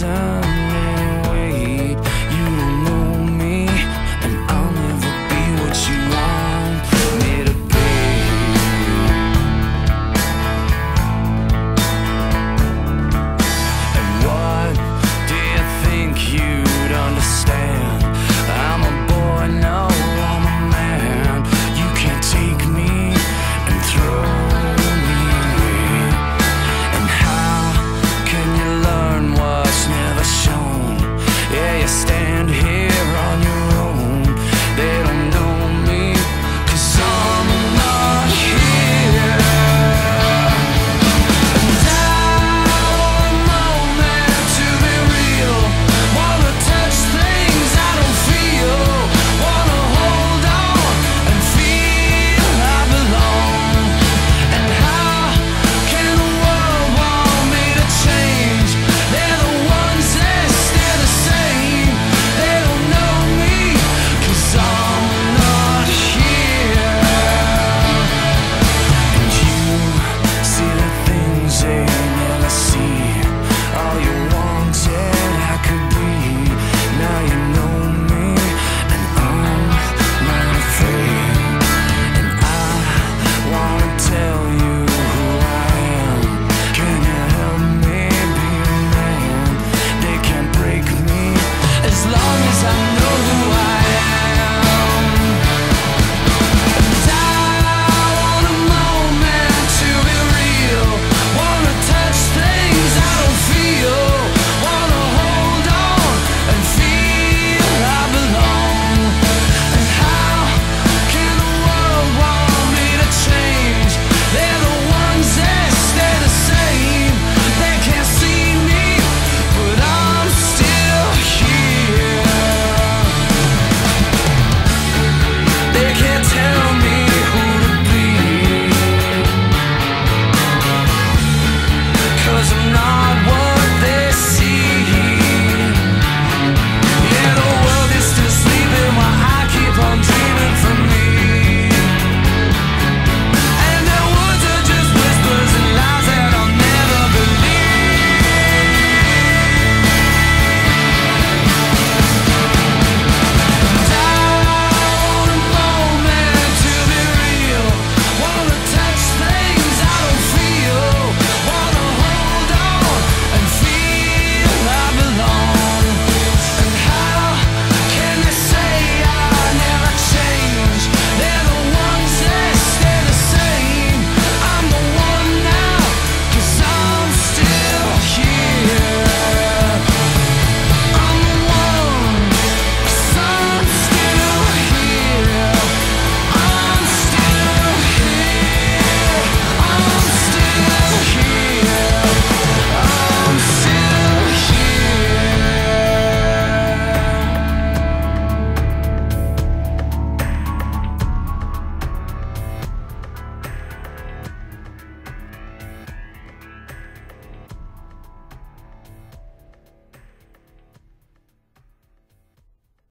sun.